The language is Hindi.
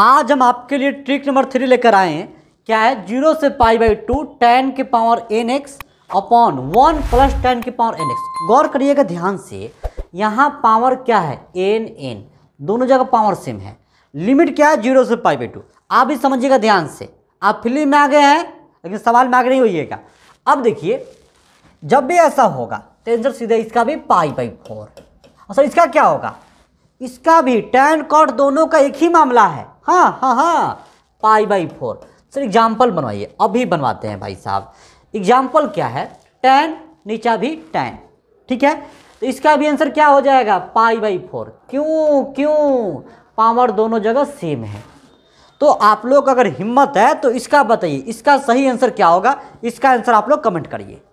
आज हम आपके लिए ट्रिक नंबर 3 लेकर आए हैं। क्या है, 0 से π/2 tan के पावर nx अपॉन 1 + tan के पावर nx। गौर करिएगा ध्यान से, यहाँ पावर क्या है, n दोनों जगह पावर सेम है। लिमिट क्या है, 0 से π/2। आप भी समझिएगा ध्यान से, आप फिल्म में आ गए हैं लेकिन सवाल में आगे नहीं होइएगा। अब देखिए, जब भी ऐसा होगा तो आंसर सीधे इसका भी π/4। और सर इसका क्या होगा, इसका भी tan cot दोनों का एक ही मामला है। हाँ, π/4। सर एग्जाम्पल बनवाइए, अभी बनवाते हैं भाई साहब। एग्जाम्पल क्या है, tan नीचा भी tan, ठीक है। तो इसका भी आंसर क्या हो जाएगा, π/4। क्यों पावर दोनों जगह सेम है। तो आप लोग अगर हिम्मत है तो इसका बताइए, इसका सही आंसर क्या होगा। इसका आंसर आप लोग कमेंट करिए।